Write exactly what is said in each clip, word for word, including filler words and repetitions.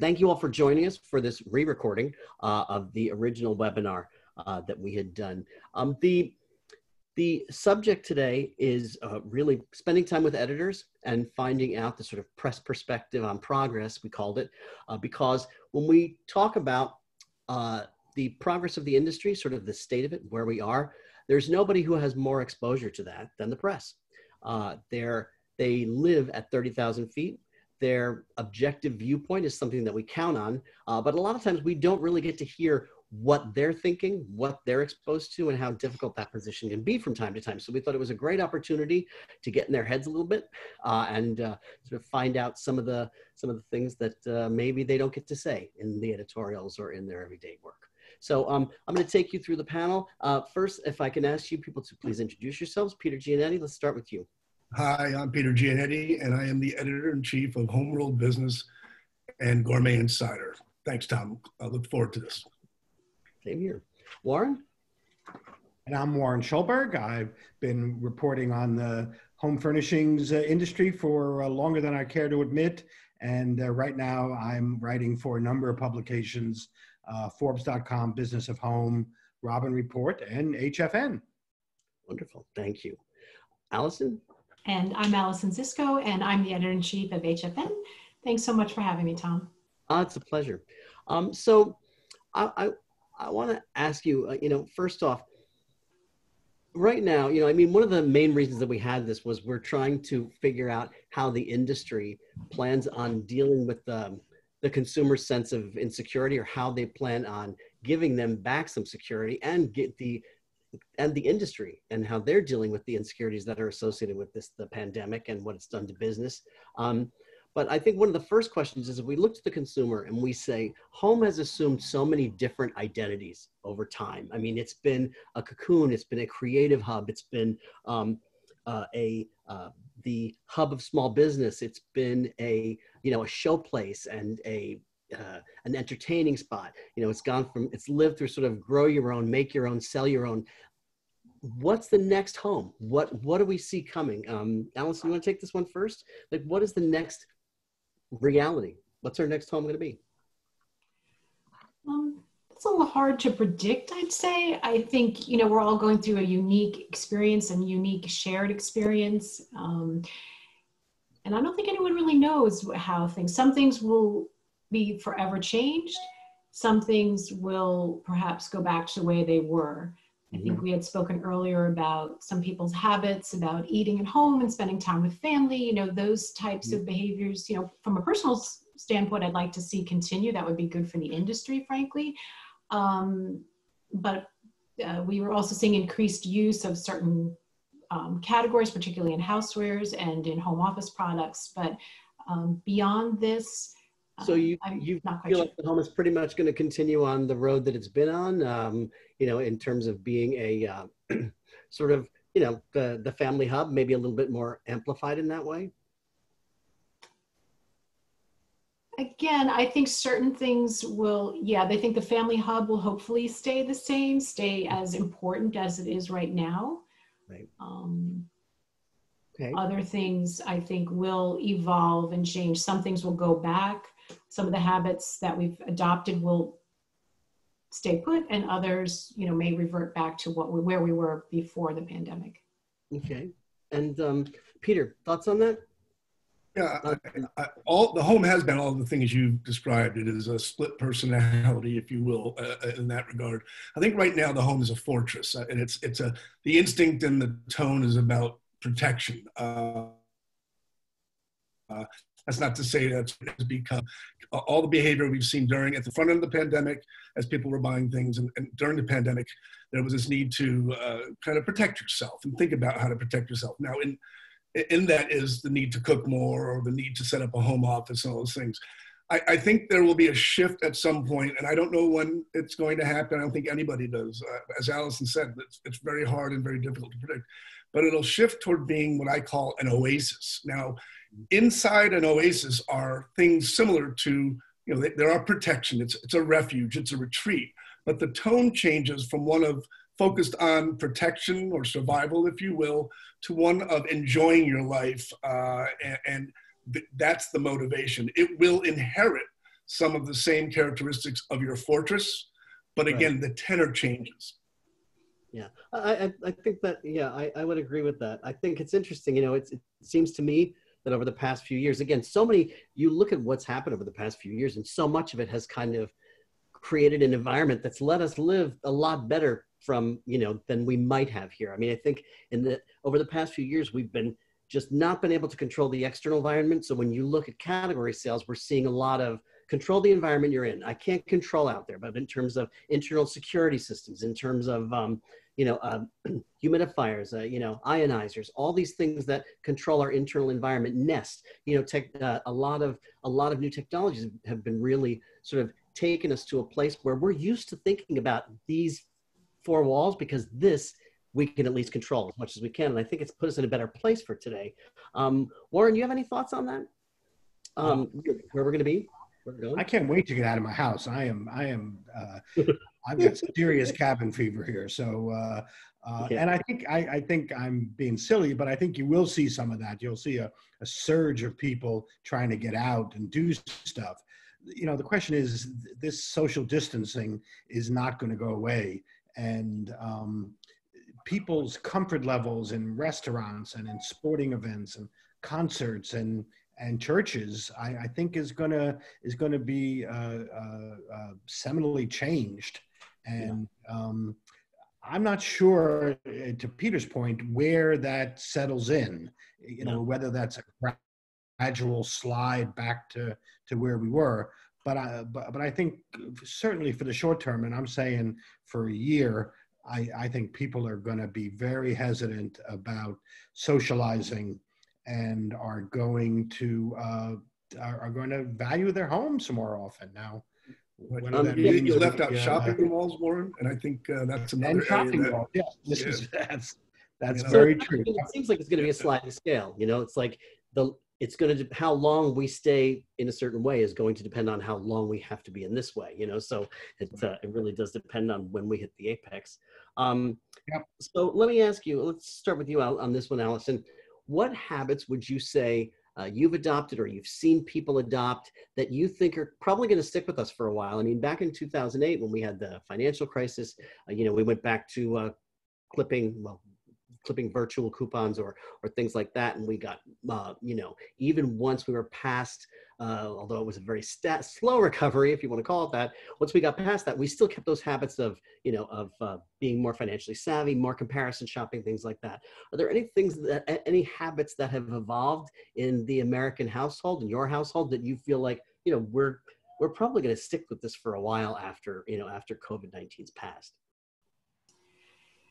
Thank you all for joining us for this re-recording uh, of the original webinar uh, that we had done. Um, the, the subject today is uh, really spending time with editors and finding out the sort of press perspective on progress, we called it, uh, because when we talk about uh, the progress of the industry, sort of the state of it, where we are, there's nobody who has more exposure to that than the press. Uh, they're, they live at thirty thousand feet. Their objective viewpoint is something that we count on, uh, but a lot of times we don't really get to hear what they're thinking, what they're exposed to, and how difficult that position can be from time to time. So we thought it was a great opportunity to get in their heads a little bit uh, and uh, sort of find out some of the, some of the things that uh, maybe they don't get to say in the editorials or in their everyday work. So um, I'm going to take you through the panel. Uh, first, if I can ask you people to please introduce yourselves. Peter Giannetti, let's start with you. Hi, I'm Peter Giannetti, and I am the editor-in-chief of Home World Business and Gourmet Insider. Thanks, Tom. I look forward to this. Same here. Warren? And I'm Warren Shoulberg. I've been reporting on the home furnishings uh, industry for uh, longer than I care to admit, and uh, right now I'm writing for a number of publications, uh, Forbes dot com, Business of Home, Robin Report, and H F N. Wonderful. Thank you. Allison? And I'm Allison Zisco, and I'm the editor-in-chief of H F N. Thanks so much for having me, Tom. Uh, it's a pleasure. Um, so I, I, I want to ask you, uh, you know, first off, right now, you know, I mean, one of the main reasons that we had this was we're trying to figure out how the industry plans on dealing with um, the consumer's sense of insecurity, or how they plan on giving them back some security and get the and the industry and how they're dealing with the insecurities that are associated with this, the pandemic and what it's done to business. Um, but I think one of the first questions is, if we look to the consumer and we say, home has assumed so many different identities over time. I mean, it's been a cocoon, it's been a creative hub, it's been um, uh, a, uh, the hub of small business, it's been a, you know, a showplace and a, Uh, an entertaining spot. You know, it's gone from, it's lived through sort of grow your own, make your own, sell your own. What's the next home? What, what do we see coming? Um, Allison, you want to take this one first? Like, what is the next reality? What's our next home going to be? Um, it's a little hard to predict, I'd say. I think, you know, we're all going through a unique experience and unique shared experience. Um, and I don't think anyone really knows how things, some things will be forever changed. Some things will perhaps go back to the way they were. I think we had spoken earlier about some people's habits, about eating at home and spending time with family, you know, those types of behaviors, you know, from a personal standpoint, I'd like to see continue. That would be good for the industry, frankly. Um, but uh, we were also seeing increased use of certain um, categories, particularly in housewares and in home office products. But um, beyond this, So you, um, you feel like the home is pretty much going to continue on the road that it's been on, um, you know, in terms of being a uh, sort of, you know, the, the family hub, maybe a little bit more amplified in that way? Again, I think certain things will, yeah, they think the family hub will hopefully stay the same, stay as important as it is right now. Right. Um, okay. Other things I think will evolve and change. Some things will go back. Some of the habits that we've adopted will stay put, and others, you know, may revert back to what we, where we were before the pandemic. Okay. And um, Peter, thoughts on that? Yeah, I, I, all the home has been all the things you've described. It is a split personality, if you will, uh, in that regard. I think right now the home is a fortress, and it's it's a the instinct and the tone is about protection. Uh, uh, That's not to say that's what it's become. All the behavior we've seen during, at the front end of the pandemic, as people were buying things, and, and during the pandemic, there was this need to uh, kind of protect yourself and think about how to protect yourself. Now, in, in that is the need to cook more, or the need to set up a home office and all those things. I, I think there will be a shift at some point, and I don't know when it's going to happen. I don't think anybody does. Uh, as Allison said, it's, it's very hard and very difficult to predict. But it'll shift toward being what I call an oasis. Now, inside an oasis are things similar to, you know, there are protection, it's, it's a refuge, it's a retreat, but the tone changes from one of focused on protection or survival, if you will, to one of enjoying your life, uh, and, and that's the motivation. It will inherit some of the same characteristics of your fortress, but again, right. the tenor changes. Yeah, I, I, I think that, yeah, I, I would agree with that. I think it's interesting, you know, it's, it seems to me that over the past few years, again, so many, you look at what's happened over the past few years and so much of it has kind of created an environment that's let us live a lot better from, you know, than we might have here. I mean, I think in the, over the past few years, we've been just not been able to control the external environment. So when you look at category sales, we're seeing a lot of control the environment you're in. I can't control out there, but in terms of internal security systems, in terms of, um, you know, uh, humidifiers, uh, you know, ionizers, all these things that control our internal environment. Nest, you know, tech, uh, a lot of, a lot of new technologies have been really sort of taken us to a place where we're used to thinking about these four walls, because this we can at least control as much as we can. And I think it's put us in a better place for today. Um, Warren, you have any thoughts on that? Um, where we're going to be? I can't wait to get out of my house. I am, I am, uh, I've got serious cabin fever here. So, uh, uh, yeah. and I think, I, I think I'm being silly, but I think you will see some of that. You'll see a, a surge of people trying to get out and do stuff. You know, the question is, this social distancing is not going to go away. And um, people's comfort levels in restaurants and in sporting events and concerts and and churches, I, I think is gonna is gonna be uh, uh, uh, seminally changed, and yeah. um, I'm not sure, uh, to Peter's point, where that settles in. You know, whether that's a gradual slide back to to where we were, but I but, but I think certainly for the short term, and I'm saying for a year, I, I think people are gonna be very hesitant about socializing. And are going to uh, are, are going to value their homes more often now. What um, that yeah, you left out yeah, shopping uh, malls, Warren, and I think uh, that's another and shopping that, malls. Yeah, this yeah. is that's that's you know, very so, true. I mean, it seems like it's going to be a sliding scale. You know, it's like the it's going to how long we stay in a certain way is going to depend on how long we have to be in this way. You know, so it uh, it really does depend on when we hit the apex. Um, yep. So let me ask you. Let's start with you on, on this one, Allison. What habits would you say uh, you've adopted or you've seen people adopt that you think are probably going to stick with us for a while? I mean, back in two thousand eight, when we had the financial crisis, uh, you know, we went back to uh, clipping, well, clipping virtual coupons or or things like that. And we got, uh, you know, even once we were past, uh, although it was a very stat, slow recovery, if you want to call it that, once we got past that, we still kept those habits of, you know, of uh, being more financially savvy, more comparison shopping, things like that. Are there any things that, any habits that have evolved in the American household, in your household, that you feel like, you know, we're, we're probably going to stick with this for a while after, you know, after COVID nineteen's passed?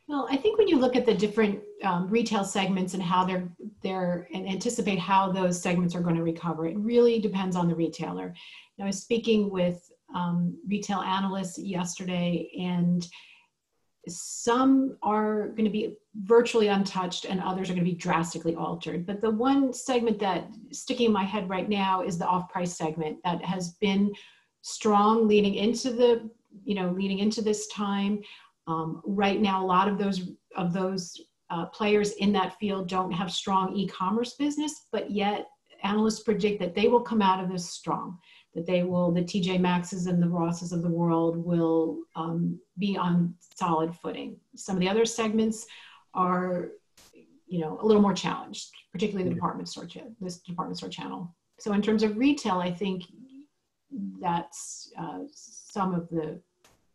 Well, I think when you look at the different um, retail segments and how they're, they're and anticipate how those segments are going to recover, it really depends on the retailer. And I was speaking with um, retail analysts yesterday, and some are going to be virtually untouched and others are going to be drastically altered. But the one segment that's sticking in my head right now is the off-price segment that has been strong leading into the, you know, leading into this time. Um, right now, a lot of those of those uh, players in that field don't have strong e-commerce business, but yet analysts predict that they will come out of this strong, that they will, the T J Maxx's and the Ross's of the world will um, be on solid footing. Some of the other segments are, you know, a little more challenged, particularly the department store, this department store channel. So in terms of retail, I think that's uh, some of the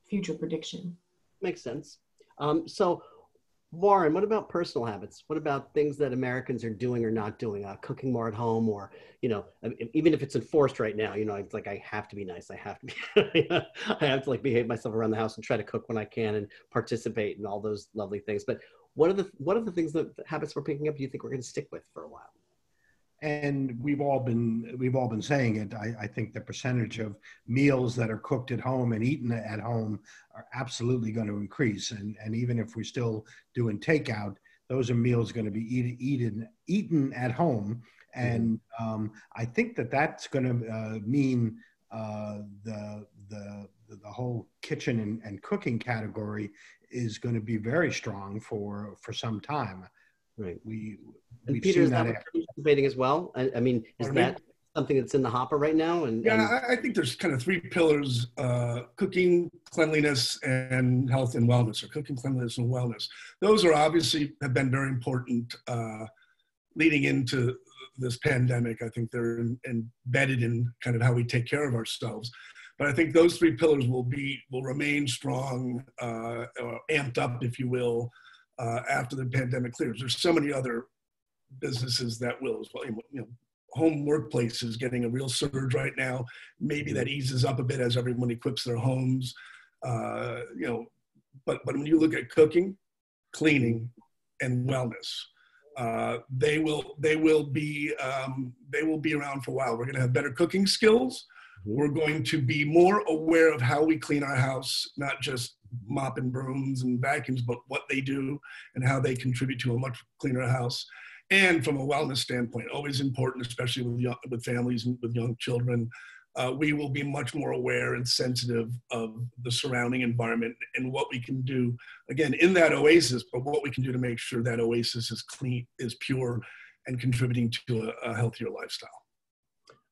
future prediction. Makes sense. Um, so, Warren, what about personal habits? What about things that Americans are doing or not doing? Uh, cooking more at home, or, you know, even if it's enforced right now, you know, it's like I have to be nice. I have to be, I have to like behave myself around the house and try to cook when I can and participate in all those lovely things. But what are the what are the things that the habits we're picking up? Do you think we're going to stick with for a while? And we've all been we've all been saying it. I, I think the percentage of meals that are cooked at home and eaten at home are absolutely going to increase. And and even if we're still doing takeout, those are meals going to be eat, eaten eaten at home. And um, I think that that's going to uh, mean uh, the the the whole kitchen and, and cooking category is going to be very strong for for some time. Right. We. And Peter, is that what you're anticipating as well? I, I mean, is that something that's in the hopper right now? And yeah, and I think there's kind of three pillars: uh, cooking, cleanliness, and health and wellness. Or cooking, cleanliness, and wellness. Those are obviously have been very important uh, leading into this pandemic. I think they're in, embedded in kind of how we take care of ourselves. But I think those three pillars will be will remain strong, uh, or amped up, if you will, uh, after the pandemic clears. There's so many other businesses that will as well. You know, home workplace is getting a real surge right now. Maybe that eases up a bit as everyone equips their homes. Uh, you know, but but when you look at cooking, cleaning, and wellness, uh, they will they will be um, they will be around for a while. We're going to have better cooking skills. We're going to be more aware of how we clean our house, not just mop and brooms and vacuums, but what they do and how they contribute to a much cleaner house. And from a wellness standpoint, always important, especially with young, with families and with young children, uh, we will be much more aware and sensitive of the surrounding environment and what we can do, again, in that oasis, but what we can do to make sure that oasis is clean, is pure, and contributing to a, a healthier lifestyle.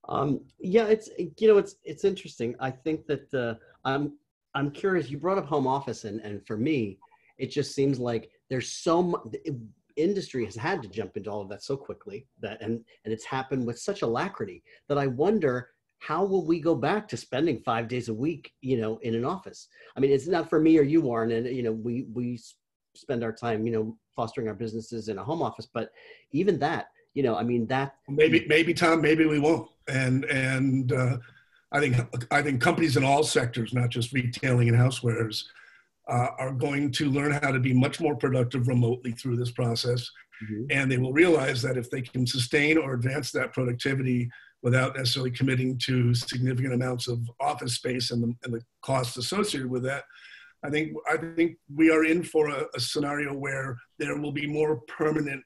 Um, yeah, it's, you know, it's, it's interesting. I think that, uh, I'm, I'm curious, you brought up home office and, and for me, it just seems like there's so much, the industry has had to jump into all of that so quickly that, and, and it's happened with such alacrity that I wonder how will we go back to spending five days a week, you know, in an office? I mean, it's not for me or you, Warren, and, you know, we, we spend our time, you know, fostering our businesses in a home office, but even that, you know, I mean, that maybe, maybe Tom, maybe we won't. And, and, uh, I think, I think companies in all sectors, not just retailing and housewares, uh, are going to learn how to be much more productive remotely through this process. Mm-hmm. And they will realize that if they can sustain or advance that productivity without necessarily committing to significant amounts of office space and the, and the costs associated with that, I think, I think we are in for a, a scenario where there will be more permanent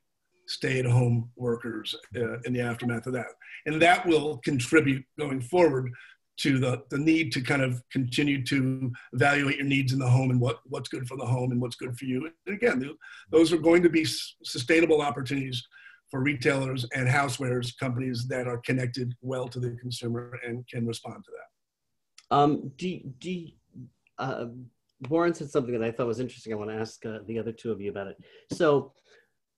stay-at-home workers uh, in the aftermath of that. And that will contribute going forward to the, the need to kind of continue to evaluate your needs in the home and what, what's good for the home and what's good for you. And again, those are going to be sustainable opportunities for retailers and housewares companies that are connected well to the consumer and can respond to that. Um, do, do, uh, Warren said something that I thought was interesting. I want to ask uh, the other two of you about it. So,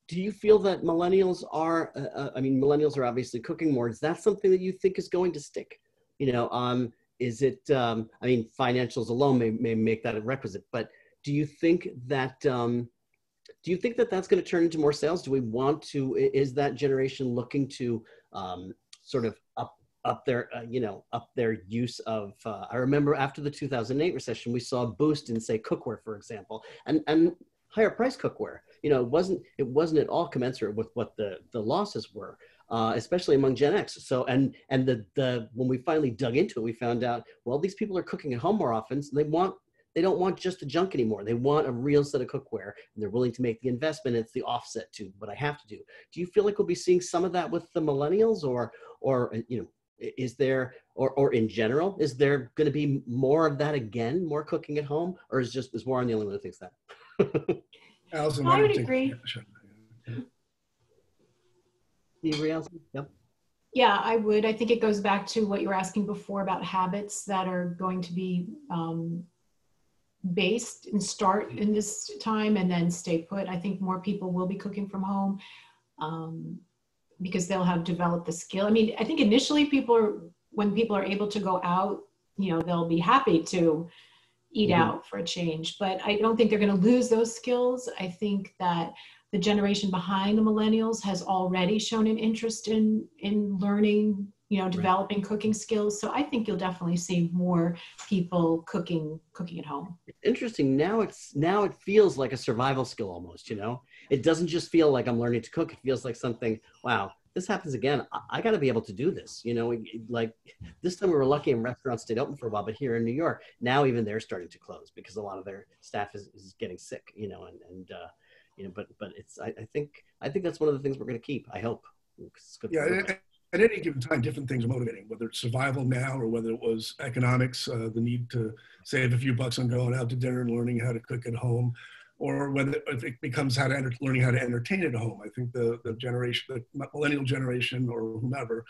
do you feel that millennials are, uh, I mean, millennials are obviously cooking more. Is that something that you think is going to stick? You know, um, is it, um, I mean, financials alone may, may make that a requisite, but do you think that, um, do you think that that's going to turn into more sales? Do we want to, is that generation looking to um, sort of up, up their, uh, you know, up their use of, uh, I remember after the two thousand eight recession, we saw a boost in, say, cookware, for example, and, and higher price cookware. You know, it wasn't, it wasn't at all commensurate with what the, the losses were, uh, especially among Gen X. So, and, and the, the, when we finally dug into it, we found out, well, these people are cooking at home more often. So they want, they don't want just the junk anymore. They want a real set of cookware and they're willing to make the investment. It's the offset to what I have to do. Do you feel like we'll be seeing some of that with the millennials or, or, you know, is there, or, or in general, is there going to be more of that again, more cooking at home, or is just, is Warren the only one who thinks that? Allison, I would agree. You agree, Allison? Yep. Yeah, I would. I think it goes back to what you were asking before about habits that are going to be um, based and start in this time and then stay put. I think more people will be cooking from home um, because they'll have developed the skill. I mean, I think initially people are, when people are able to go out, you know, they'll be happy to eat mm-hmm. out for a change, but I don't think they're going to lose those skills. I think that the generation behind the millennials has already shown an interest in, in learning, you know, developing right. cooking skills. So I think you'll definitely see more people cooking, cooking at home. Interesting. Now it's, now it feels like a survival skill almost, you know, it doesn't just feel like I'm learning to cook. It feels like something, wow, this happens again. I, I got to be able to do this. You know, like this time we were lucky and restaurants stayed open for a while, but here in New York, now even they're starting to close because a lot of their staff is, is getting sick, you know, and, and uh, you know, but, but it's, I, I think, I think that's one of the things we're going to keep, I hope. It's good yeah, at, at any given time, different things are motivating, whether it's survival now or whether it was economics, uh, the need to save a few bucks on going out to dinner and learning how to cook at home. Or whether it becomes how to enter, learning how to entertain at home. I think the, the generation, the millennial generation or whomever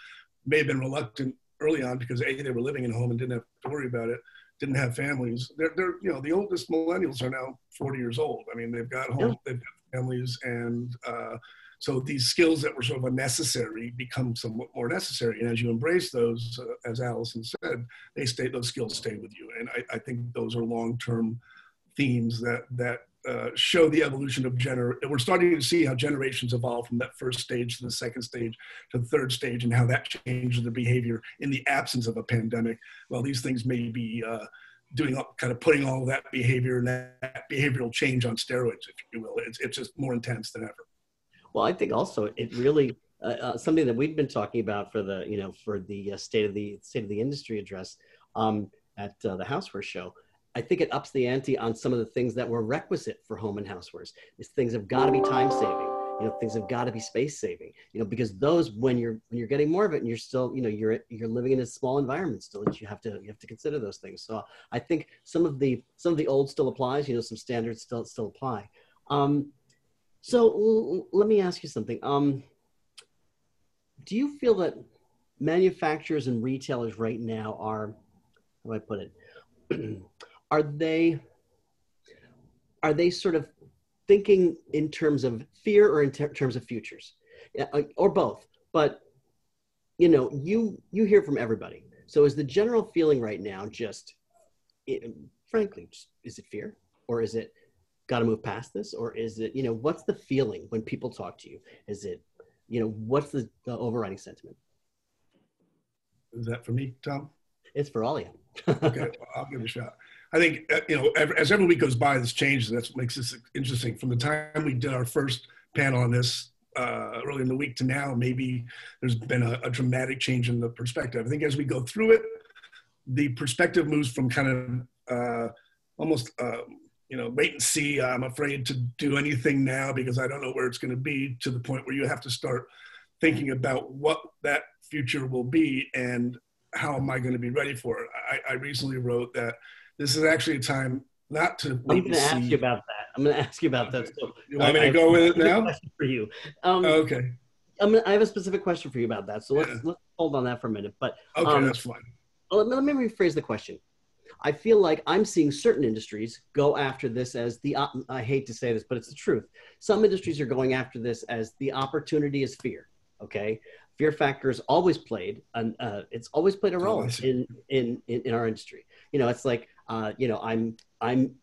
may have been reluctant early on because A, they were living in home and didn't have to worry about it, didn't have families. They're, they're you know, the oldest millennials are now forty years old. I mean, they've got home, they've got families, and uh, so these skills that were sort of unnecessary become somewhat more necessary. And as you embrace those, uh, as Allison said, they stay, those skills stay with you. And I, I think those are long-term themes that, that uh, show the evolution of gener. We're starting to see how generations evolve from that first stage to the second stage to the third stage, and how that changes their behavior in the absence of a pandemic. Well, these things may be uh, doing all, kind of putting all that behavior and that behavioral change on steroids, if you will. It's, it's just more intense than ever. Well, I think also it really uh, uh, something that we've been talking about for the you know for the uh, state of the state of the industry address um, at uh, the Housewares show. I think it ups the ante on some of the things that were requisite for home and housewares. These things have got to be time saving. You know, things have got to be space saving. You know, because those, when you're when you're getting more of it, and you're still, you know, you're you're living in a small environment still, and you have to you have to consider those things. So I think some of the some of the old still applies. You know, some standards still still apply. Um, So l- let me ask you something. Um, do you feel that manufacturers and retailers right now are, how do I put it? are they, are they sort of thinking in terms of fear or in ter- terms of futures, yeah, or both? But you know, you you hear from everybody. So is the general feeling right now just, it, frankly, just, is it fear, or is it got to move past this, or is it, you know, what's the feeling when people talk to you? Is it, you know, what's the, the overriding sentiment? Is that for me, Tom? It's for all of you. Okay, well, I'll give it a shot. I think, uh, you know, every, as every week goes by, this changes. That's what makes this interesting. From the time we did our first panel on this uh, early in the week to now, maybe there's been a, a dramatic change in the perspective. I think as we go through it, the perspective moves from kind of uh, almost, uh, you know, wait and see, I'm afraid to do anything now because I don't know where it's going to be, to the point where you have to start thinking about what that future will be and how am I going to be ready for it. I, I recently wrote that this is actually a time not to wait I'm going to see. ask you about that. I'm going to ask you about that. So you want I, me to go with it now? For you. Um, okay. I'm gonna, I have a specific question for you about that. So let's, yeah. let's hold on that for a minute. But Okay, um, that's fine. Let, let me rephrase the question. I feel like I'm seeing certain industries go after this as the, I hate to say this, but it's the truth. Some industries are going after this as the opportunity is fear, okay? Fear factor is always played, and uh, it's always played a role in, in, in our industry. You know, it's like, uh, you know, I'm I'm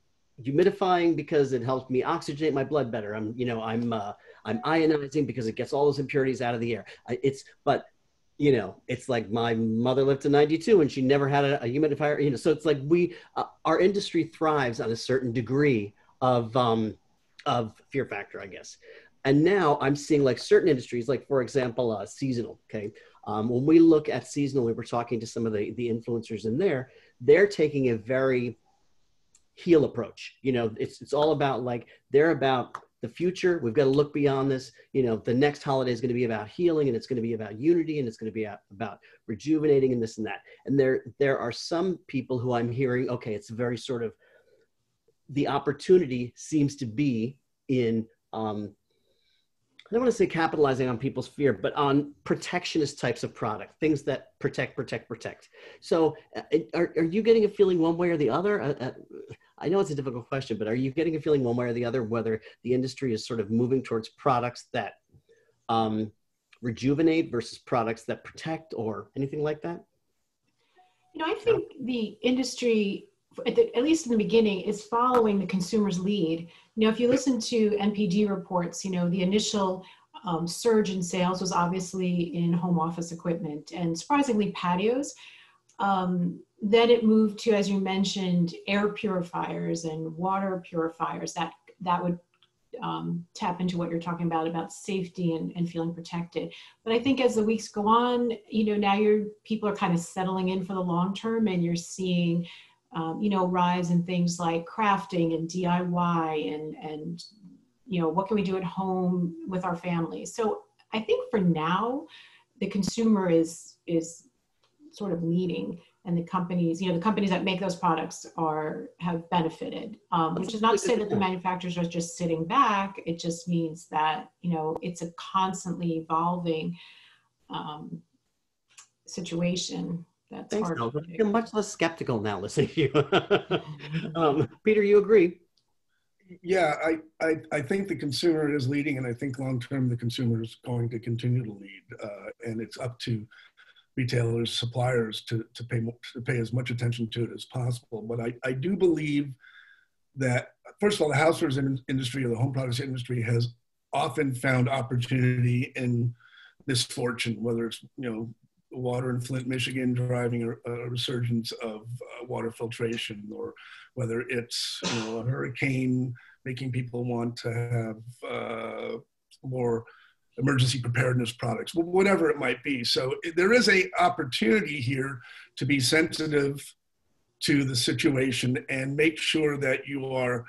humidifying because it helps me oxygenate my blood better. I'm, you know, I'm uh, I'm ionizing because it gets all those impurities out of the air. It's, but you know, it's like my mother lived to ninety-two and she never had a, a humidifier, you know, so it's like we, uh, our industry thrives on a certain degree of, um, of fear factor, I guess. And now I'm seeing like certain industries, like for example, uh, seasonal, okay? Um, when we look at seasonal, we were talking to some of the, the influencers in there, they're taking a very heel approach. You know, it's, it's all about like, they're about the future. We've got to look beyond this. You know, the next holiday is going to be about healing, and it's going to be about unity, and it's going to be about rejuvenating and this and that. And there, there are some people who I'm hearing, okay, it's very sort of, the opportunity seems to be in, um, I don't want to say capitalizing on people's fear, but on protectionist types of product, things that protect, protect, protect. So are, are you getting a feeling one way or the other? Uh, I know it's a difficult question, but are you getting a feeling one way or the other, whether the industry is sort of moving towards products that um, rejuvenate versus products that protect, or anything like that? You know, I think the industry, at, the, at least in the beginning, is following the consumer's lead. You know, if you listen to N P D reports, you know, the initial um, surge in sales was obviously in home office equipment and surprisingly patios. Um, then it moved to, as you mentioned, air purifiers and water purifiers. That that would um, tap into what you're talking about, about safety and, and feeling protected. But I think as the weeks go on, you know, now you're, people are kind of settling in for the long term, and you're seeing, um, you know, rise in things like crafting and D I Y and, and, you know, what can we do at home with our families? So I think for now, the consumer is is sort of leading, and the companies, you know, the companies that make those products are, have benefited, um, which is not to say that the manufacturers are just sitting back. It just means that, you know, it's a constantly evolving um, situation. That's Thanks, hard. You're much less skeptical now listening to you. um, Peter, you agree? Yeah, I, I, I think the consumer is leading, and I think long-term the consumer is going to continue to lead. Uh, and it's up to retailers, suppliers to, to, pay, to pay as much attention to it as possible. But I, I do believe that, first of all, the housewares in, industry or the home products industry has often found opportunity in misfortune, whether it's, you know, water in Flint, Michigan, driving a, a resurgence of uh, water filtration, or whether it's, you know, a hurricane making people want to have uh, more emergency preparedness products, whatever it might be. So there is a opportunity here to be sensitive to the situation and make sure that you are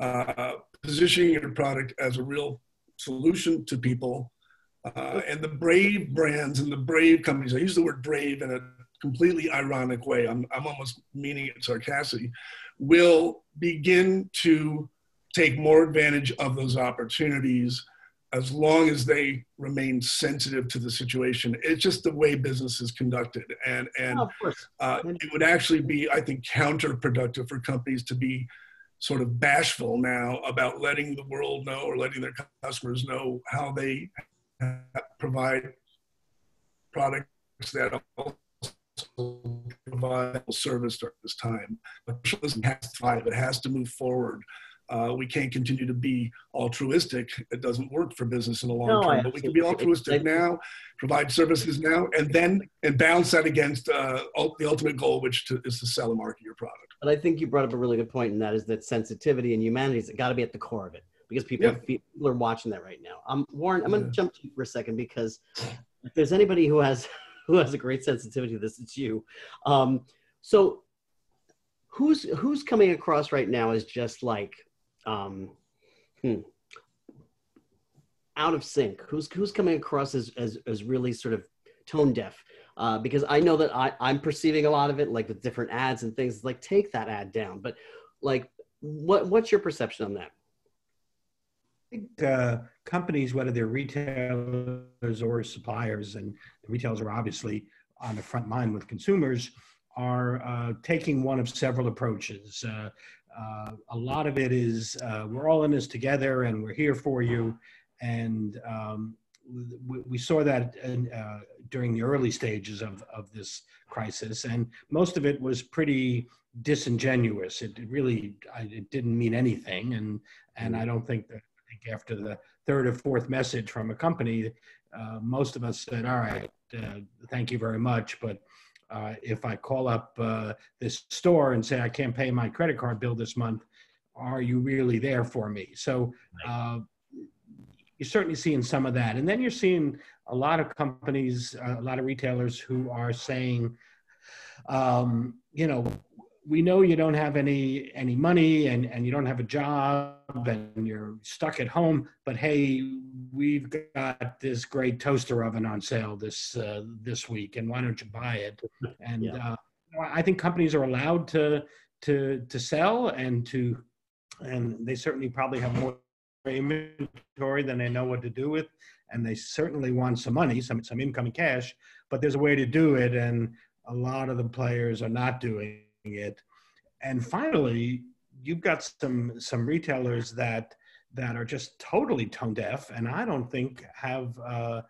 uh, positioning your product as a real solution to people. Uh, and the brave brands and the brave companies, I use the word brave in a completely ironic way, I'm, I'm almost meaning it sarcastically, will begin to take more advantage of those opportunities as long as they remain sensitive to the situation. It's just the way business is conducted. And, and oh, uh, it would actually be, I think, counterproductive for companies to be sort of bashful now about letting the world know or letting their customers know how they provide products that also provide service during this time. But it has to thrive. It has to move forward. Uh, we can't continue to be altruistic. It doesn't work for business in the long no, term. But we can be altruistic now, provide services now, and then and balance that against uh, the ultimate goal, which to, is to sell and market your product. But I think you brought up a really good point, and that is that sensitivity and humanity has got to be at the core of it, because people, yeah. are, people are watching that right now. Um, Warren, I'm going to yeah. jump to you for a second, because if there's anybody who has who has a great sensitivity to this, it's you. Um, so who's who's coming across right now as just like um, hmm, out of sync? Who's who's coming across as as, as really sort of tone deaf? Uh, because I know that I, I'm perceiving a lot of it, like with different ads and things. It's like, take that ad down. But like, what what's your perception on that? I think uh, companies, whether they're retailers or suppliers, and the retailers are obviously on the front line with consumers, are uh, taking one of several approaches. Uh, uh, a lot of it is, uh, we're all in this together and we're here for you. And um, we, we saw that in, uh, during the early stages of, of this crisis. And most of it was pretty disingenuous. It, it really, I, it didn't mean anything. And, and I don't think that after the third or fourth message from a company, uh, most of us said, all right, uh, thank you very much. But uh, if I call up uh, this store and say, I can't pay my credit card bill this month, are you really there for me? So uh, you're certainly seeing some of that. And then you're seeing a lot of companies, uh, a lot of retailers who are saying, um, you know, we know you don't have any any money and, and you don't have a job and you're stuck at home, but hey, we've got this great toaster oven on sale this uh, this week, and why don't you buy it? And yeah. uh, I think companies are allowed to to to sell and to, and they certainly probably have more inventory than they know what to do with, and they certainly want some money, some some incoming cash, but there's a way to do it, and a lot of the players are not doing it. And finally, you've got some some retailers that that are just totally tone deaf, and I don't think have uh,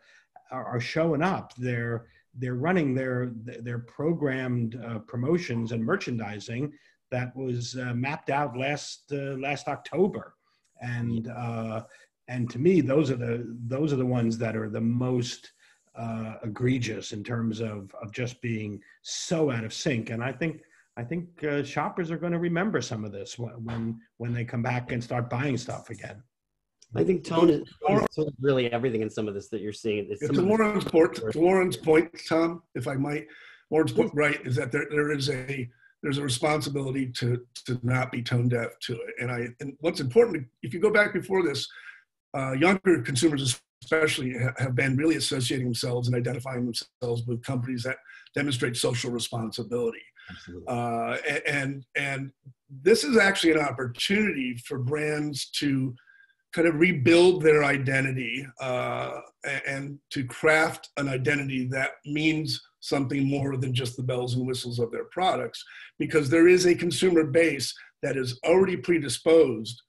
are showing up. They're they're running their their programmed uh, promotions and merchandising that was uh, mapped out last uh, last October, and uh, and to me, those are the those are the ones that are the most uh, egregious in terms of of just being so out of sync. And I think. I think uh, shoppers are going to remember some of this when when they come back and start buying stuff again. I think tone is, tone is really everything in some of this that you're seeing. It's to Warren's, port, to Warren's point, Tom, if I might, Warren's point, right, is that there there is a there's a responsibility to to not be tone deaf to it. And I and what's important, if you go back before this, uh, younger consumers especially have been really associating themselves and identifying themselves with companies that demonstrate social responsibility. Uh, and, and this is actually an opportunity for brands to kind of rebuild their identity uh, and to craft an identity that means something more than just the bells and whistles of their products, because there is a consumer base that is already predisposed,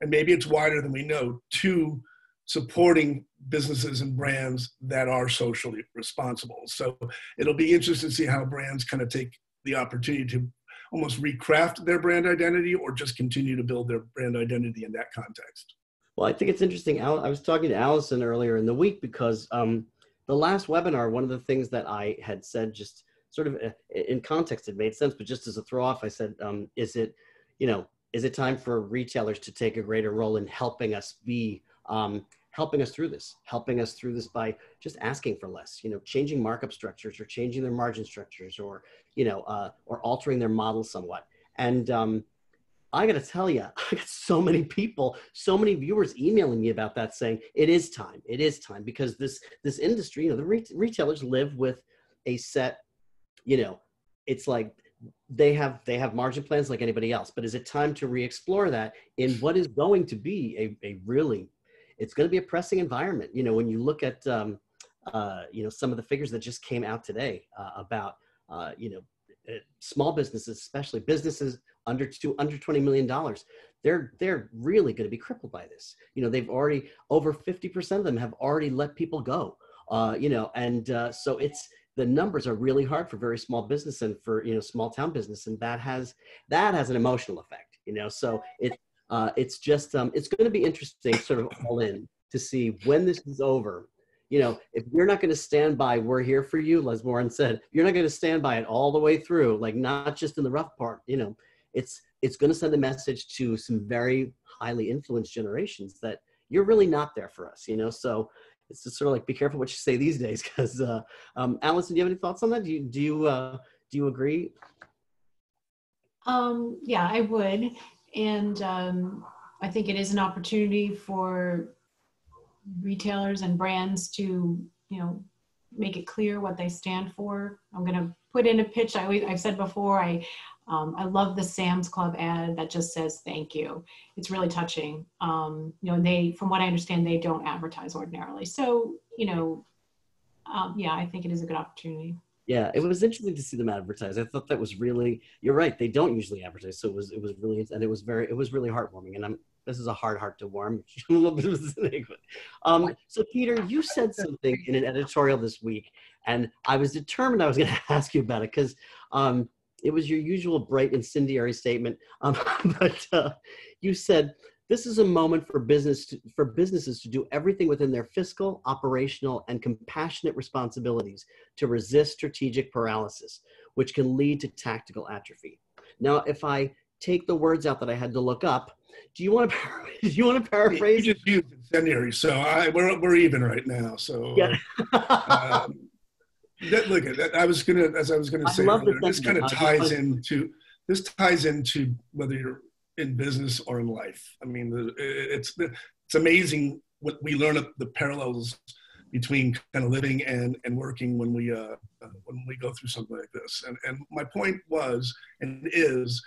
and maybe it's wider than we know, to supporting businesses and brands that are socially responsible. So it'll be interesting to see how brands kind of take the opportunity to almost recraft their brand identity or just continue to build their brand identity in that context. Well, I think it's interesting. I was talking to Allison earlier in the week because um, the last webinar, one of the things that I had said, just sort of in context, it made sense, but just as a throw off, I said, um, is it, you know, is it time for retailers to take a greater role in helping us be, um, helping us through this, helping us through this by just asking for less, you know, changing markup structures or changing their margin structures or, you know, uh, or altering their model somewhat. And, um, I got to tell you, I got so many people, so many viewers emailing me about that saying, it is time, it is time, because this, this industry, you know, the re- retailers live with a set, you know, it's like they have, they have margin plans like anybody else, but is it time to re-explore that in what is going to be a, a really, it's going to be a pressing environment. You know, when you look at, um, uh, you know, some of the figures that just came out today uh, about, uh, you know, small businesses, especially businesses under two, under twenty million dollars, they're they're really going to be crippled by this. You know, they've already, over fifty percent of them have already let people go. Uh, you know, and uh, so it's the numbers are really hard for very small business and for you know small town business, and that has that has an emotional effect. You know, so it uh, it's just um, it's going to be interesting, sort of all in, to see when this is over. You know, if you're not going to stand by, we're here for you, Les Warren said, you're not going to stand by it all the way through, like not just in the rough part, you know, it's, it's going to send a message to some very highly influenced generations that you're really not there for us, you know? So it's just sort of like, be careful what you say these days. Cause, uh, um, Allison, do you have any thoughts on that? Do you, do you, uh, do you agree? Um, yeah, I would. And, um, I think it is an opportunity for retailers and brands to, you know, make it clear what they stand for. I'm going to put in a pitch. I always, I've said before, I, um, I love the Sam's Club ad that just says, thank you. It's really touching. Um, you know, and they, from what I understand, they don't advertise ordinarily. So, you know, um, yeah, I think it is a good opportunity. Yeah, it was interesting to see them advertise. I thought that was really, you're right. They don't usually advertise. So it was, it was really, and it was very, it was really heartwarming. And I'm, this is a hard heart to warm. A little bit of um, so Peter, you said something in an editorial this week, and I was determined I was going to ask you about it because um, it was your usual bright incendiary statement. Um, but uh, you said, this is a moment for business to, for businesses to do everything within their fiscal, operational, and compassionate responsibilities to resist strategic paralysis, which can lead to tactical atrophy. Now, if I take the words out that I had to look up, do you want to do you want to paraphrase? You just used incendiary, so I we're we're even right now. So yeah. um, that, look, that I was gonna as I was gonna say, earlier, this kind of ties into this ties into whether you're in business or in life. I mean, it's it's amazing what we learn of the parallels between kind of living and and working when we uh, when we go through something like this. And and my point was and is,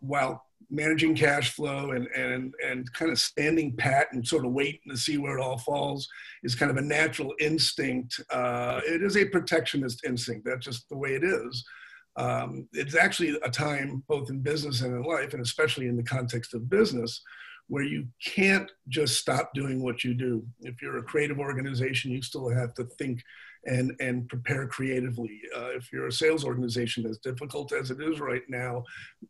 while managing cash flow and, and, and kind of standing pat and sort of waiting to see where it all falls is kind of a natural instinct. Uh, it is a protectionist instinct. That's just the way it is. Um, it's actually a time both in business and in life, and especially in the context of business, where you can't just stop doing what you do. If you're a creative organization, you still have to think and, and prepare creatively. Uh, if you're a sales organization, as difficult as it is right now,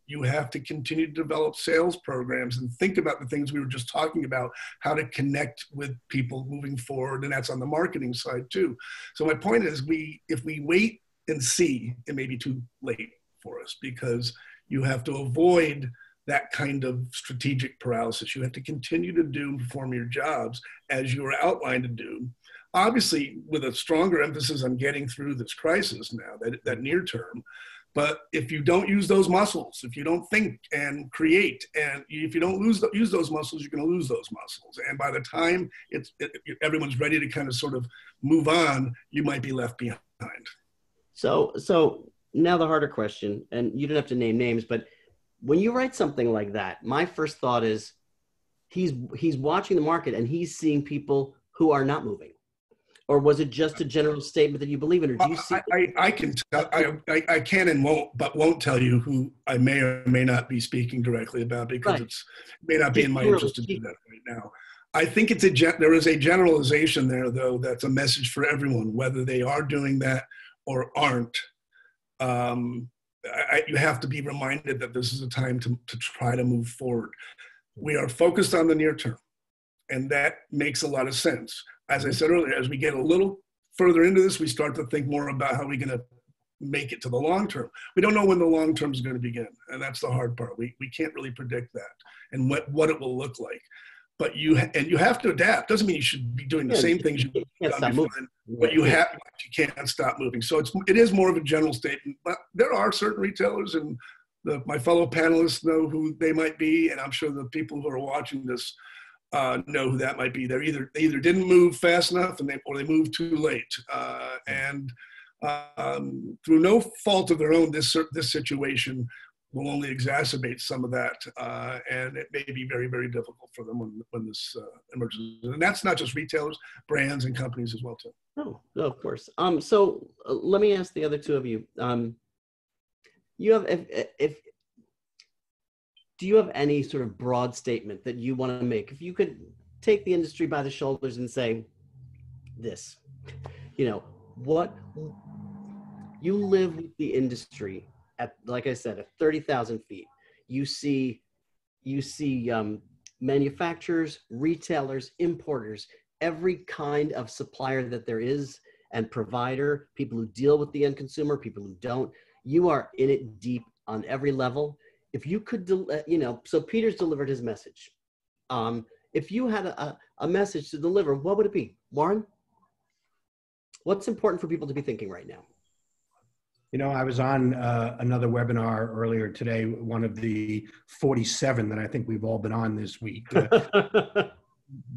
you have to continue to develop sales programs and think about the things we were just talking about, how to connect with people moving forward, and that's on the marketing side too. So my point is, we if we wait and see, it may be too late for us, because you have to avoid that kind of strategic paralysis. You have to continue to do and perform your jobs as you are outlined to do. Obviously, with a stronger emphasis on getting through this crisis now, that, that near term. But if you don't use those muscles, if you don't think and create, and if you don't lose the, use those muscles, you're going to lose those muscles. And by the time it's, it, everyone's ready to kind of sort of move on, you might be left behind. So, so now the harder question, and you don't have to name names, but when you write something like that, my first thought is he's he's watching the market and he's seeing people who are not moving. or was it just a general statement that you believe in, or do you see? I, I, I can tell, I, I can and won't, but won't tell you who I may or may not be speaking directly about, because right. it's, it may not be in my interest to do that right now. I think it's a, there is a generalization there, though, that's a message for everyone, whether they are doing that or aren't. Um, I, you have to be reminded that this is a time to, to try to move forward. We are focused on the near term, and that makes a lot of sense. As I said earlier, as we get a little further into this, we start to think more about how we're going to make it to the long term. We don't know when the long term is going to begin, and that's the hard part. We, we can't really predict that and what, what it will look like. But you, and you have to adapt. Doesn't mean you should be doing the yeah, same things you have done before, but you have, you can't stop moving. So it's, it is more of a general statement, but there are certain retailers, and the, my fellow panelists know who they might be. And I'm sure the people who are watching this uh, know who that might be. They're either, they either didn't move fast enough and they, or they moved too late. Uh, and um, through no fault of their own, this, this situation will only exacerbate some of that, uh, and it may be very, very difficult for them when, when this uh, emerges. And that's not just retailers, brands, and companies as well, too. Oh, no, of course. Um, so uh, let me ask the other two of you. Um, you have, if, if do you have any sort of broad statement that you want to make? If you could take the industry by the shoulders and say, this, you know, what you live with the industry. At, like I said, at thirty thousand feet, you see, you see um, manufacturers, retailers, importers, every kind of supplier that there is, and provider, people who deal with the end consumer, people who don't. You are in it deep on every level. If you could, del- you know, so Peter's delivered his message. Um, if you had a, a message to deliver, what would it be? Warren, what's important for people to be thinking right now? You know, I was on uh, another webinar earlier today, one of the forty-seven that I think we've all been on this week, uh,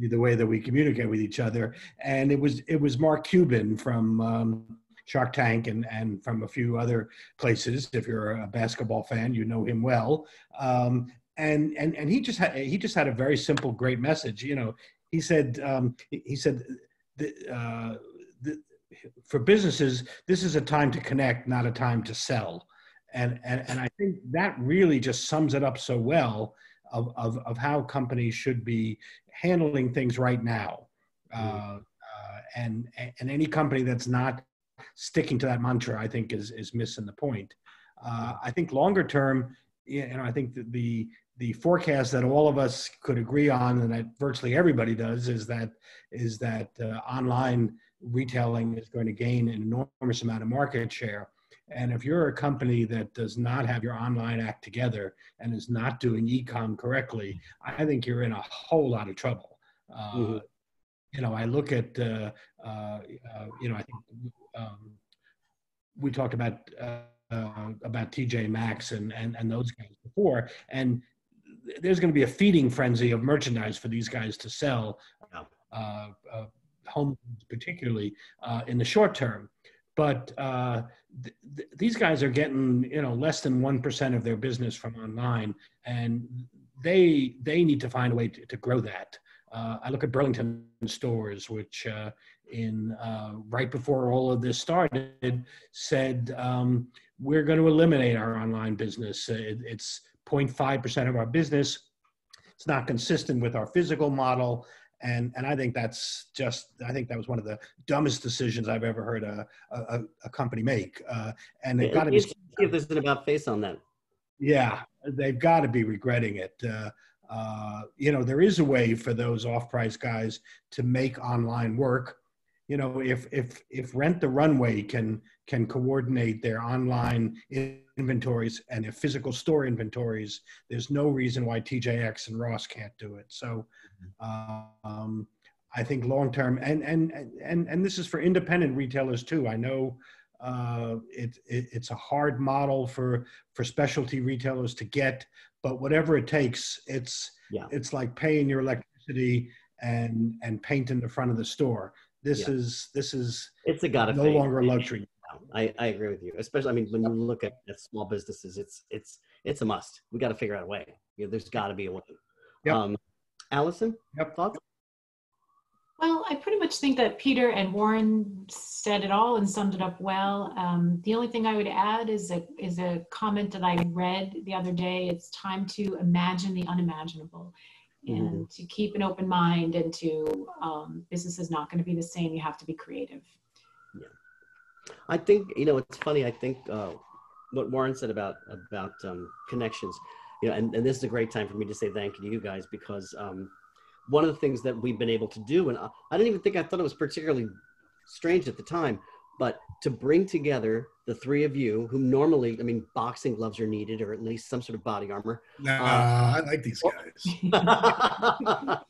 the way that we communicate with each other. And it was it was Mark Cuban from um, Shark Tank and, and from a few other places. If you're a basketball fan, you know him well. Um, and and and he just had he just had a very simple, great message. You know, he said um, he said the, uh, the for businesses, this is a time to connect, not a time to sell. And and, and I think that really just sums it up so well of, of, of how companies should be handling things right now. Uh, uh, and and any company that's not sticking to that mantra, I think, is, is missing the point. Uh, I think longer term, you know, I think that the the forecast that all of us could agree on, and that virtually everybody does, is that is that uh, online retailing is going to gain an enormous amount of market share. And if you're a company that does not have your online act together and is not doing e-com correctly, I think you're in a whole lot of trouble. Uh, mm-hmm. You know, I look at, uh, uh, uh, you know, I think um, we talked about uh, uh, about T J Maxx and, and, and those guys before, and there's going to be a feeding frenzy of merchandise for these guys to sell. Uh, uh, home particularly uh, in the short term, but uh, th- th- these guys are getting, you know, less than one percent of their business from online, and they they need to find a way to, to grow that. Uh, I look at Burlington Stores, which uh, in uh, right before all of this started said, um, we're going to eliminate our online business. It, it's zero point five percent of our business. It's not consistent with our physical model. And and I think that's just, I think that was one of the dumbest decisions I've ever heard a a, a company make. Uh, and they've got to be- If there's an about face on that. Yeah, they've got to be regretting it. Uh, uh, you know, there is a way for those off-price guys to make online work. You know, if if if Rent the Runway can can coordinate their online inventories and their physical store inventories, there's no reason why T J Maxx and Ross can't do it. So, um, I think long term, and and and and this is for independent retailers too. I know uh, it, it it's a hard model for for specialty retailers to get, but whatever it takes, it's yeah. it's like paying your electricity and and paint in the front of the store. This yeah. is this is it's a gotta no pay. longer a luxury. I, I agree with you, especially. I mean, when you look at, at small businesses, it's it's it's a must. We got to figure out a way. You know, there's got to be a way. Yep. Um, Allison, yep. thoughts? Well, I pretty much think that Peter and Warren said it all and summed it up well. Um, the only thing I would add is a, is a comment that I read the other day. It's time to imagine the unimaginable and mm-hmm. to keep an open mind, and to um, business is not going to be the same. You have to be creative. Yeah. I think, you know, it's funny. I think uh, what Warren said about, about um, connections, you know, and, and this is a great time for me to say thank you to you guys, because um, one of the things that we've been able to do, and I, I didn't even think, I thought it was particularly strange at the time, but to bring together the three of you who normally, I mean, boxing gloves are needed, or at least some sort of body armor. Nah, uh, I like these guys.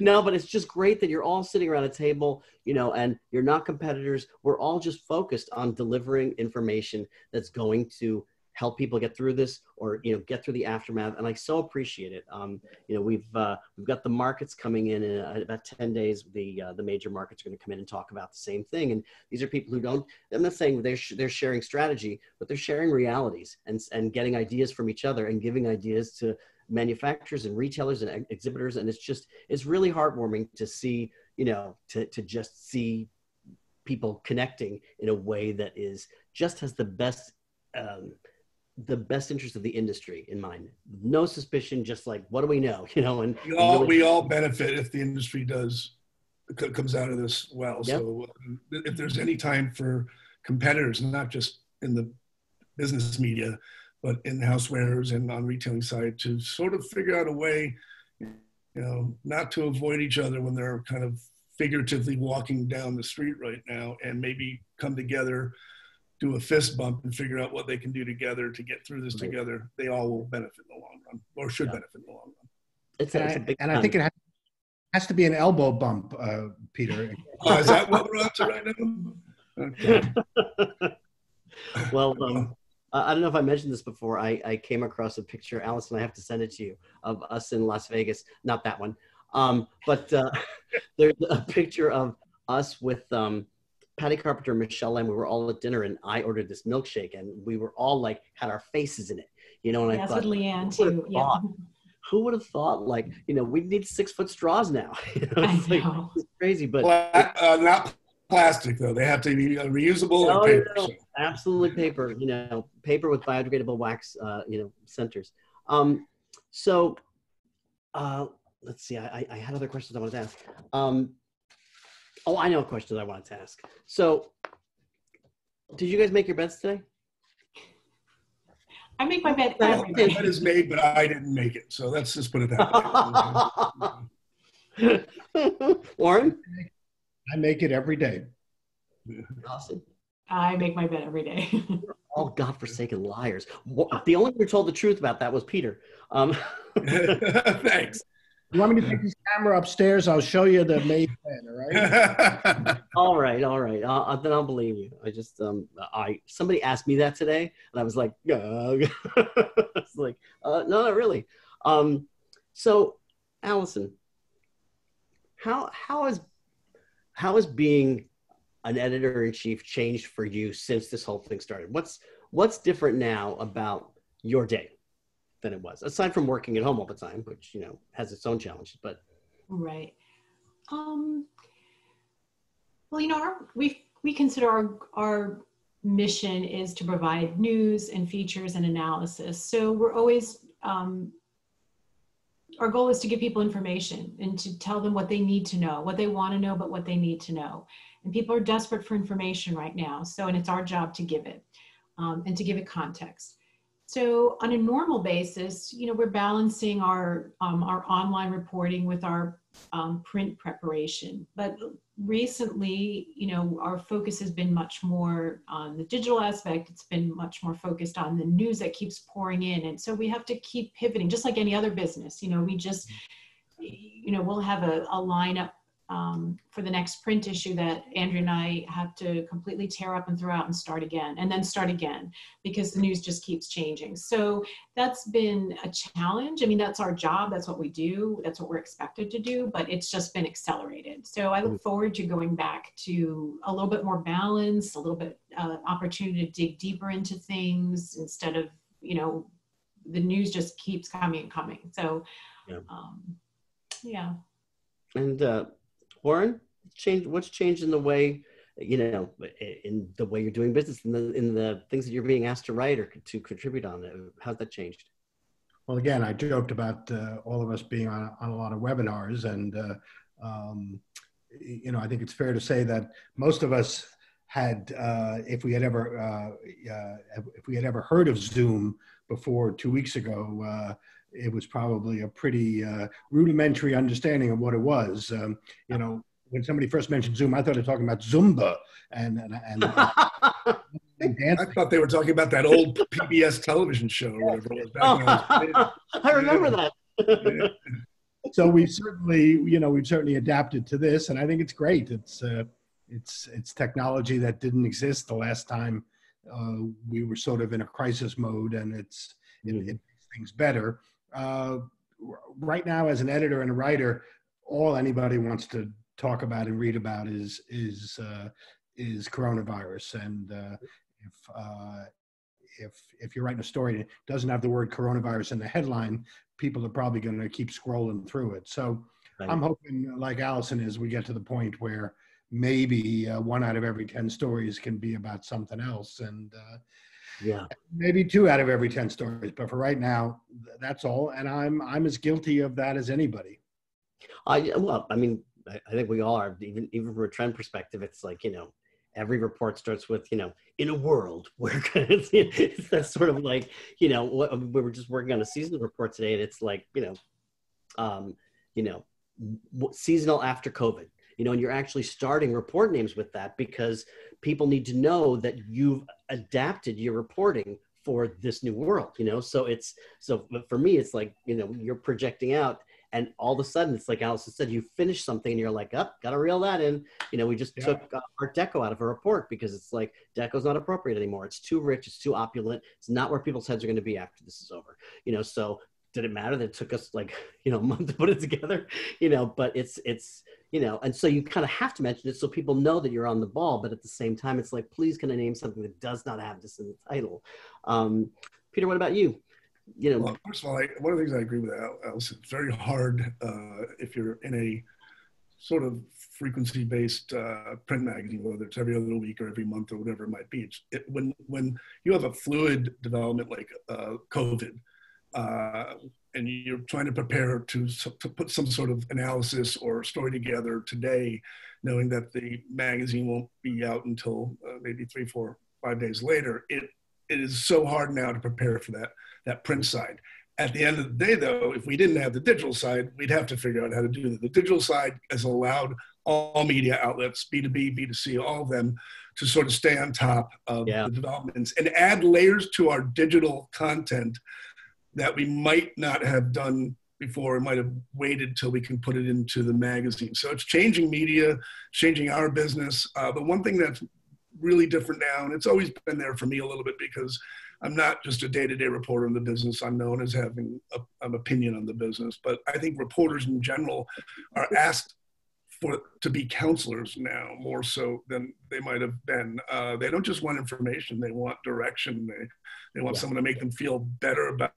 No, but it's just great that you're all sitting around a table, you know, and you're not competitors. We're all just focused on delivering information that's going to help people get through this, or, you know, get through the aftermath. And I so appreciate it. Um, you know, we've, uh, we've got the markets coming in in about ten days. The, uh, the major markets are going to come in and talk about the same thing. And these are people who don't, I'm not saying they're, sh they're sharing strategy, but they're sharing realities and, and getting ideas from each other and giving ideas to manufacturers and retailers and ex exhibitors. And it's just, it's really heartwarming to see, you know, to, to just see people connecting in a way that is just has the best, um, the best interest of the industry in mind. No suspicion, just like, what do we know? You know, and we all, really we all benefit if the industry does, comes out of this well. Yep. So um, if there's any time for competitors, not just in the business media, but in-house wares and on retailing side, to sort of figure out a way, you know, not to avoid each other when they're kind of figuratively walking down the street right now, and maybe come together, do a fist bump and figure out what they can do together to get through this right. together. They all will benefit in the long run, or should yeah. benefit in the long run. It's and a, it's I, a big and I think it has, has to be an elbow bump, uh, Peter. Oh, is that what we're up to right now? Okay. Well, um, I don't know if I mentioned this before. I, I came across a picture, Allison, I have to send it to you, of us in Las Vegas. Not that one. Um, but uh, there's a picture of us with um, Patty Carpenter and Michelle, and we were all at dinner, and I ordered this milkshake, and we were all like, had our faces in it, you know, and yeah, I thought, Leanne who, would too. Yeah. Thought, who would have thought, like, you know, we need six foot straws now. You know, it's, I know. Like, it's crazy, but Pla uh, not plastic though. They have to be uh, reusable. No, or paper, no, so. Absolutely paper, you know, paper with biodegradable wax, uh, you know, centers. Um, so uh, let's see, I, I had other questions I wanted to ask. Um, Oh, I know a question that I wanted to ask. So, did you guys make your beds today? I make my bed every day. My bed is made, but I didn't make it. So let's just put it that way. Warren? I make it every day. Awesome. I make my bed every day. You're all godforsaken liars. The only one who told the truth about that was Peter. Um, Thanks. You want me to take this camera upstairs? I'll show you the made plan, all right? all right, all right. Uh, then I'll believe you. I just, um, I somebody asked me that today, and I was like, uh, it's like, uh, no, not really. Um, so, Allison, how how is how is being an editor in chief changed for you since this whole thing started? What's what's different now about your day than it was, aside from working at home all the time, which, you know, has its own challenges, but. Right. Um, well, you know, our, we, we consider our, our mission is to provide news and features and analysis. So we're always, um, our goal is to give people information and to tell them what they need to know, what they want to know, but what they need to know. And people are desperate for information right now. So, and it's our job to give it um, and to give it context. So on a normal basis, you know, we're balancing our, um, our online reporting with our um, print preparation. But recently, you know, our focus has been much more on the digital aspect. It's been much more focused on the news that keeps pouring in. And so we have to keep pivoting, just like any other business. You know, we just, you know, we'll have a, a lineup um, for the next print issue that Andrea and I have to completely tear up and throw out and start again, and then start again, because the news just keeps changing. So that's been a challenge. I mean, that's our job. That's what we do. That's what we're expected to do, but it's just been accelerated. So I look forward to going back to a little bit more balance, a little bit uh, opportunity to dig deeper into things instead of, you know, the news just keeps coming and coming. So, yeah. Um, yeah. And, uh, Warren, change what's changed in the way, you know, in the way you're doing business, in the, in the things that you're being asked to write or to contribute on? How's that changed? Well, again, I joked about uh, all of us being on, on a lot of webinars, and, uh, um, you know, I think it's fair to say that most of us had, uh, if we had ever, uh, uh, if we had ever heard of Zoom before two weeks ago, uh, it was probably a pretty uh, rudimentary understanding of what it was. Um, you know, when somebody first mentioned Zoom, I thought they were talking about Zumba and and, and, and dance. I thought they were talking about that old P B S television show. Or whatever it was back oh. when I, was I remember yeah. that. Yeah. So we've certainly, you know, we've certainly adapted to this, and I think it's great. It's uh, it's it's technology that didn't exist the last time uh, we were sort of in a crisis mode, and it's it, it makes things better. Uh, right now, as an editor and a writer, all anybody wants to talk about and read about is is uh, is coronavirus. And uh, if uh, if if you're writing a story and it doesn't have the word coronavirus in the headline, people are probably going to keep scrolling through it. So right. I'm hoping, like Allison is, we get to the point where maybe uh, one out of every ten stories can be about something else, and uh, yeah, maybe two out of every ten stories. But for right now, that's all. And I'm I'm as guilty of that as anybody. I well, I mean. I think we all are, even, even from a trend perspective. It's like, you know, every report starts with, you know, in a world where it's, it's that sort of like, you know, what, we were just working on a seasonal report today, and it's like, you know, um, you know, seasonal after COVID, you know, and you're actually starting report names with that because people need to know that you've adapted your reporting for this new world, you know? So it's, so for me, it's like, you know, you're projecting out. And all of a sudden, it's like Allison said, you finish something and you're like, oh, got to reel that in. You know, we just yeah. took Art Deco out of a report because it's like, Deco's not appropriate anymore. It's too rich. It's too opulent. It's not where people's heads are going to be after this is over. You know, so did it matter that it took us like, you know, a month to put it together? You know, but it's, it's, you know, and so you kind of have to mention it so people know that you're on the ball. But at the same time, it's like, please can I name something that does not have this in the title? Um, Peter, what about you? You know, well, first of all, I, one of the things I agree with Allison, it's very hard uh, if you're in a sort of frequency-based uh, print magazine, whether it's every other week or every month or whatever it might be. It's, it, when when you have a fluid development like uh, COVID, uh, and you're trying to prepare to, to put some sort of analysis or story together today, knowing that the magazine won't be out until uh, maybe three, four, five days later, it it is so hard now to prepare for that. that print side. At the end of the day, though, if we didn't have the digital side, we'd have to figure out how to do that. The digital side has allowed all media outlets, B two B, B two C, all of them, to sort of stay on top of yeah. the developments and add layers to our digital content that we might not have done before. We might have waited till we can put it into the magazine. So it's changing media, changing our business. Uh, but one thing that's really different now, and it's always been there for me a little bit because I'm not just a day-to-day reporter on the business. I'm known as having a, an opinion on the business, but I think reporters in general are asked for to be counselors now more so than they might have been. Uh, they don't just want information; they want direction. They they want yeah. someone to make them feel better about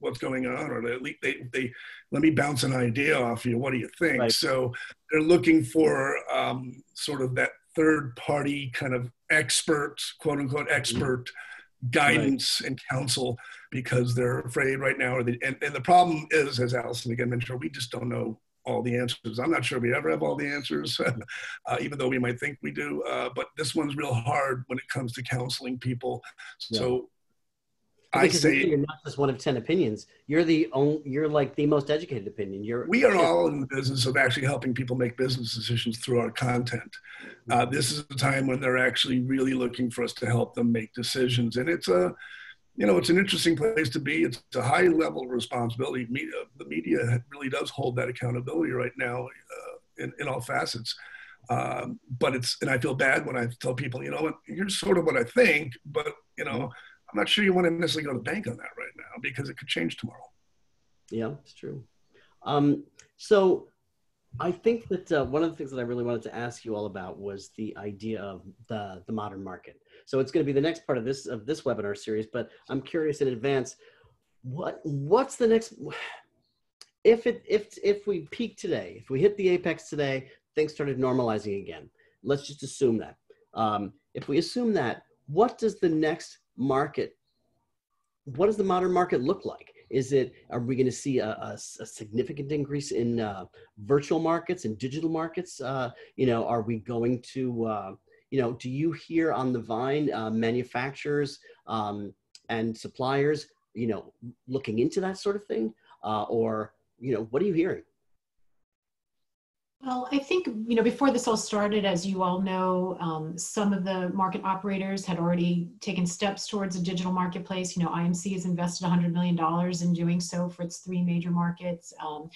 what's going on, or at least they they let me bounce an idea off you. What do you think? Right. So they're looking for um, sort of that third-party kind of expert, quote-unquote expert. Mm-hmm. guidance right. and counsel because they're afraid right now. Or the, and, and the problem is, as Allison again mentioned, we just don't know all the answers. I'm not sure we ever have all the answers, uh, even though we might think we do. Uh, but this one's real hard when it comes to counseling people. So yeah. I, I say- you're not just one of ten opinions. You're the only, you're like the most educated opinion. You're We are all in the business of actually helping people make business decisions through our content. Uh, this is the time when they're actually really looking for us to help them make decisions. And it's a, you know, it's an interesting place to be. It's a high level of responsibility. Media, the media really does hold that accountability right now uh, in, in all facets. Um, but it's, and I feel bad when I tell people, you know what, here's sort of what I think, but you know, I'm not sure you want to necessarily go to the bank on that right now because it could change tomorrow. Yeah, it's true. Um, so I think that uh, one of the things that I really wanted to ask you all about was the idea of the, the modern market. So it's going to be the next part of this of this webinar series, but I'm curious in advance, what what's the next, if it if if we peak today, if we hit the apex today, things started normalizing again. Let's just assume that. Um, if we assume that, what does the next market, what does the modern market look like? Is it, are we going to see a, a, a significant increase in uh, virtual markets and digital markets? Uh, you know, are we going to, uh, you know, do you hear on the vine uh, manufacturers um, and suppliers, you know, looking into that sort of thing? Uh, or, you know, what are you hearing? Well, I think, you know, before this all started, as you all know, um, some of the market operators had already taken steps towards a digital marketplace. You know, I M C has invested one hundred million dollars in doing so for its three major markets. Um,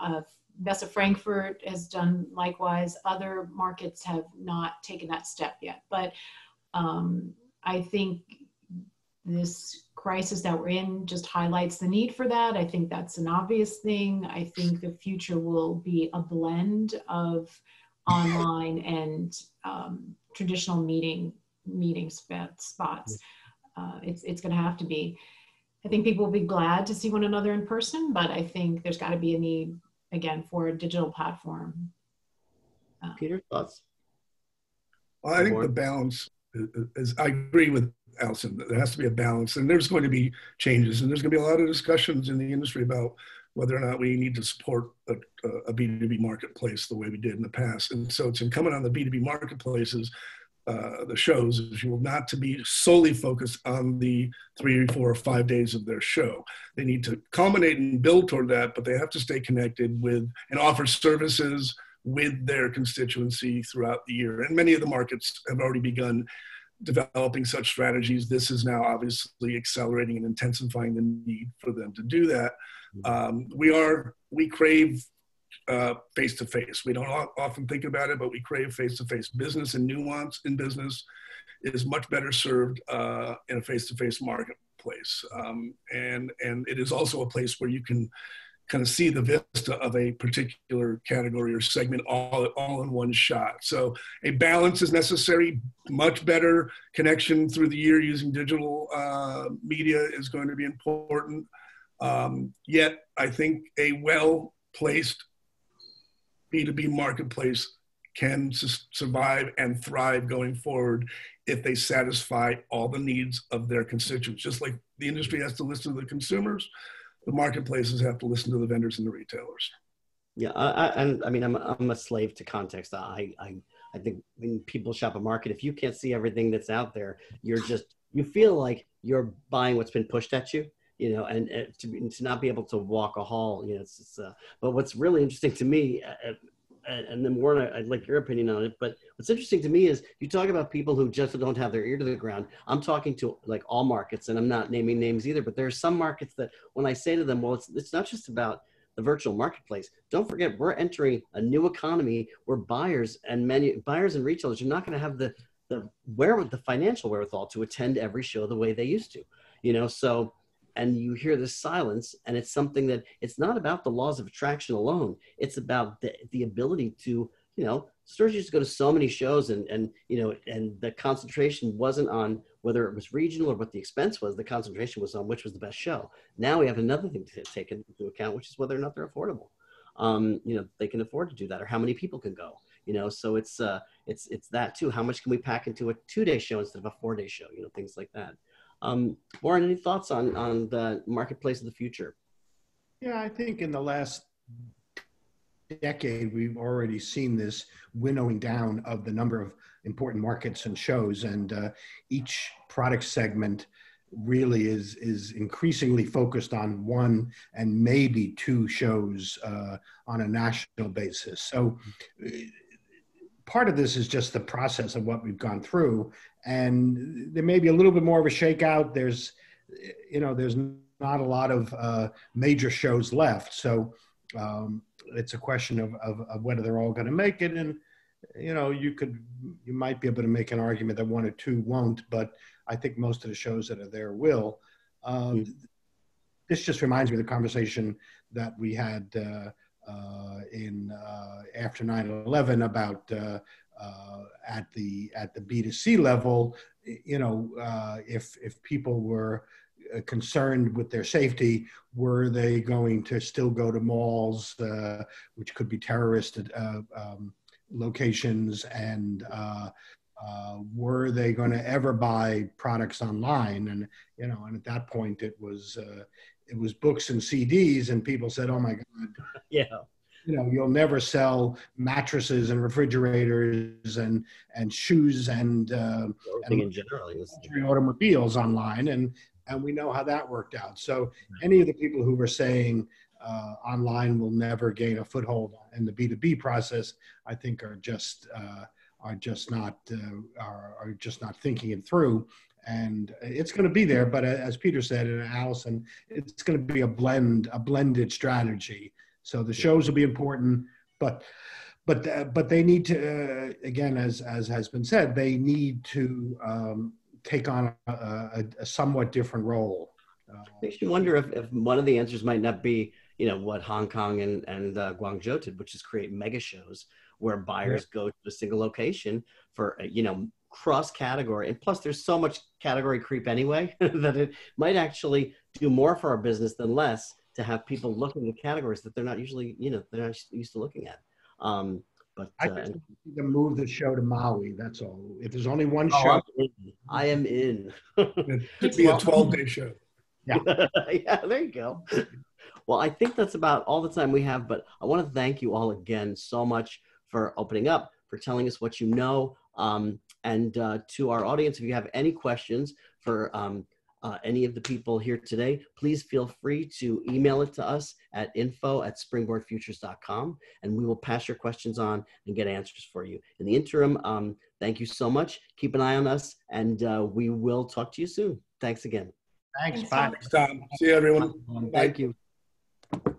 uh, Bessa Frankfurt has done likewise. Other markets have not taken that step yet. But um, I think this crisis that we're in just highlights the need for that. I think that's an obvious thing. I think the future will be a blend of online and um, traditional meeting meeting spots. Uh, it's it's going to have to be. I think people will be glad to see one another in person, but I think there's got to be a need again for a digital platform. Um, Peter, thoughts? Well, I think the balance is, is I agree with Allison, there has to be a balance, and there's going to be changes, and there's going to be a lot of discussions in the industry about whether or not we need to support a, a B two B marketplace the way we did in the past. And so it's incumbent on the B two B marketplaces, uh, the shows, if you will, not to be solely focused on the three, four, or five days of their show. They need to culminate and build toward that, but they have to stay connected with and offer services with their constituency throughout the year. And many of the markets have already begun developing such strategies. This is now obviously accelerating and intensifying the need for them to do that. Um, we are, we crave uh, face-to-face. We don't often think about it, but we crave face-to-face. Business and nuance in business is much better served uh, in a face-to-face marketplace. Um, and, and it is also a place where you can kind of see the vista of a particular category or segment all, all in one shot. So a balance is necessary. Much better connection through the year using digital uh, media is going to be important. Um, yet I think a well-placed B two B marketplace can su- survive and thrive going forward if they satisfy all the needs of their constituents. Just like the industry has to listen to the consumers, the marketplaces have to listen to the vendors and the retailers. Yeah, I, I, I mean, I'm, I'm a slave to context. I, I, I think when people shop a market, if you can't see everything that's out there, you're just, you feel like you're buying what's been pushed at you, you know, and, and to, to not be able to walk a hall, you know, it's, it's uh, but what's really interesting to me, uh, and then Warren, I'd like your opinion on it, but what's interesting to me is you talk about people who just don't have their ear to the ground. I'm talking to like all markets, and I'm not naming names either, but there are some markets that when I say to them, well, it's, it's not just about the virtual marketplace. Don't forget, we're entering a new economy where buyers and manu- buyers and retailers are not going to have the, the, where, the financial wherewithal to attend every show the way they used to, you know, so... And you hear this silence, and it's something that it's not about the laws of attraction alone. It's about the, the ability to, you know, stores used to go to so many shows and, and, you know, and the concentration wasn't on whether it was regional or what the expense was. The concentration was on which was the best show. Now we have another thing to take into account, which is whether or not they're affordable. Um, you know, they can afford to do that, or how many people can go, you know? So it's, uh, it's, it's that too. How much can we pack into a two day show instead of a four day show, you know, things like that. Um, Warren, any thoughts on, on the marketplace of the future? Yeah, I think in the last decade, we've already seen this winnowing down of the number of important markets and shows, and uh, each product segment really is, is increasingly focused on one and maybe two shows uh, on a national basis. So part of this is just the process of what we've gone through. And there may be a little bit more of a shakeout. There's, you know, there's not a lot of uh, major shows left. So um, it's a question of, of, of whether they're all going to make it. And, you know, you could, you might be able to make an argument that one or two won't, but I think most of the shows that are there will. Um, mm-hmm. This just reminds me of the conversation that we had uh, uh, in uh, after nine eleven about uh, Uh, at the at the B two C level, you know, uh, if if people were concerned with their safety, were they going to still go to malls, uh, which could be terrorist uh, um, locations and uh, uh, were they going to ever buy products online? And, you know, and at that point it was, uh, it was books and C Ds, and people said, oh my God, yeah, you know, you'll never sell mattresses and refrigerators and, and shoes and, uh, and in general, automobiles online. And, and we know how that worked out. So any of the people who were saying uh, online will never gain a foothold in the B two B process, I think are just, uh, are just not, uh, are, are just not thinking it through. And it's going to be there, but as Peter said, and Allison, it's going to be a blend, a blended strategy. So the shows will be important, but, but, uh, but they need to, uh, again, as, as has been said, they need to um, take on a, a, a somewhat different role. Uh, Makes you wonder if, if one of the answers might not be, you know, what Hong Kong and, and uh, Guangzhou did, which is create mega shows where buyers yeah. go to a single location for, uh, you know, cross category. And plus there's so much category creep anyway that it might actually do more for our business than less to have people looking at categories that they're not usually, you know, they're not used to looking at. Um, but I just uh, need to move the show to Maui. That's all. If there's only one oh, show, I am in. It'd be a twelve day show. Yeah. Yeah, there you go. Well, I think that's about all the time we have, but I want to thank you all again so much for opening up, for telling us what you know. Um, And uh, to our audience, if you have any questions for um, uh, any of the people here today, please feel free to email it to us at info at springboard futures dot com, and we will pass your questions on and get answers for you. In the interim, um, thank you so much. Keep an eye on us, and uh, we will talk to you soon. Thanks again. Thanks. Thanks. Bye. Next time. See you, everyone. Thank Bye. you.